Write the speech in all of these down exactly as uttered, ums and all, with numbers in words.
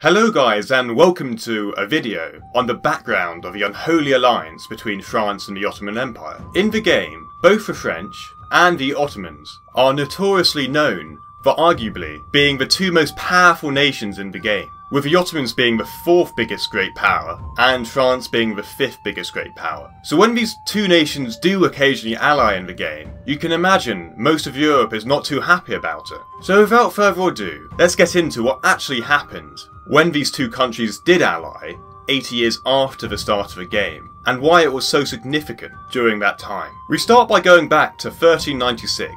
Hello guys, and welcome to a video on the background of the unholy alliance between France and the Ottoman Empire. In the game, both the French and the Ottomans are notoriously known for arguably being the two most powerful nations in the game, with the Ottomans being the fourth biggest great power and France being the fifth biggest great power. So when these two nations do occasionally ally in the game, you can imagine most of Europe is not too happy about it. So without further ado, let's get into what actually happened when these two countries did ally eighty years after the start of the game, and why it was so significant during that time. We start by going back to thirteen ninety-six,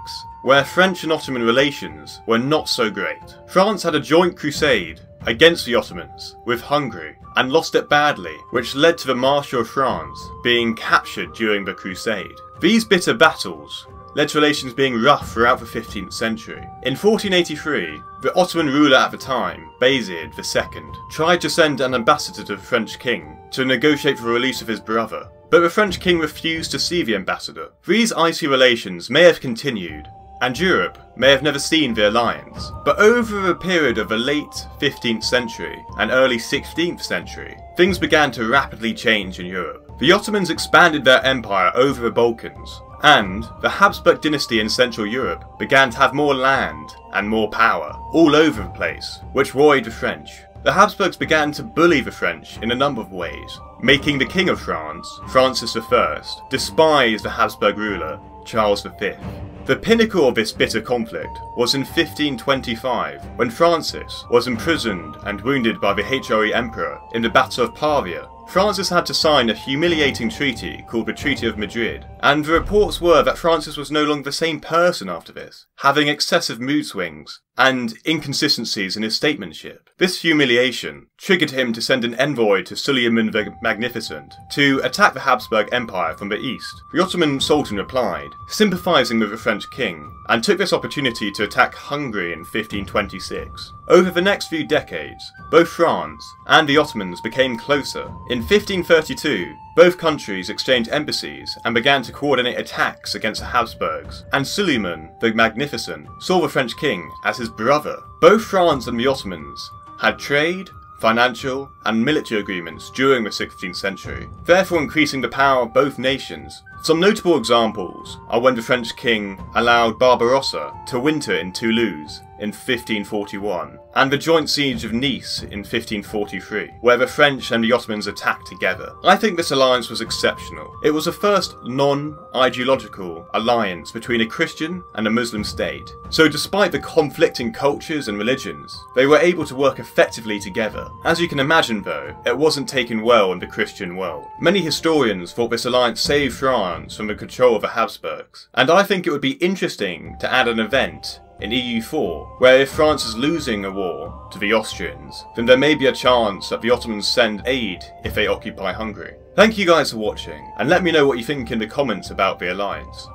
where French and Ottoman relations were not so great. France had a joint crusade against the Ottomans with Hungary and lost it badly, which led to the Marshal of France being captured during the crusade. These bitter battles led to relations being rough throughout the fifteenth century. In fourteen eighty-three, the Ottoman ruler at the time, Bayezid the Second, tried to send an ambassador to the French king to negotiate for the release of his brother, but the French king refused to see the ambassador. These icy relations may have continued, and Europe may have never seen the alliance, but over a period of the late fifteenth century and early sixteenth century, things began to rapidly change in Europe. The Ottomans expanded their empire over the Balkans, and the Habsburg dynasty in Central Europe began to have more land and more power all over the place, which worried the French. The Habsburgs began to bully the French in a number of ways, making the King of France, Francis the First, despise the Habsburg ruler, Charles the Fifth. The pinnacle of this bitter conflict was in fifteen twenty-five, when Francis was imprisoned and wounded by the Habsburg Emperor in the Battle of Pavia. Francis had to sign a humiliating treaty called the Treaty of Madrid, and the reports were that Francis was no longer the same person after this, having excessive mood swings and inconsistencies in his statesmanship. This humiliation triggered him to send an envoy to Suleiman the Magnificent to attack the Habsburg Empire from the east. The Ottoman Sultan replied, sympathising with the French king, and took this opportunity to attack Hungary in fifteen twenty-six. Over the next few decades, both France and the Ottomans became closer. In fifteen thirty-two, both countries exchanged embassies and began to coordinate attacks against the Habsburgs, and Suleiman the Magnificent saw the French king as his brother. Both France and the Ottomans had trade, financial, and military agreements during the sixteenth century, therefore increasing the power of both nations. Some notable examples are when the French king allowed Barbarossa to winter in Toulouse in fifteen forty-one, and the joint siege of Nice in fifteen forty-three, where the French and the Ottomans attacked together. I think this alliance was exceptional. It was the first non-ideological alliance between a Christian and a Muslim state, so despite the conflicting cultures and religions, they were able to work effectively together. As you can imagine though, it wasn't taken well in the Christian world. Many historians thought this alliance saved France from the control of the Habsburgs, and I think it would be interesting to add an event in E U four, where if France is losing a war to the Austrians, then there may be a chance that the Ottomans send aid if they occupy Hungary. Thank you guys for watching, and let me know what you think in the comments about the alliance.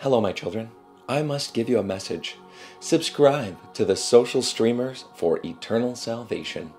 Hello my children, I must give you a message. Subscribe to the Social Streamers for eternal salvation.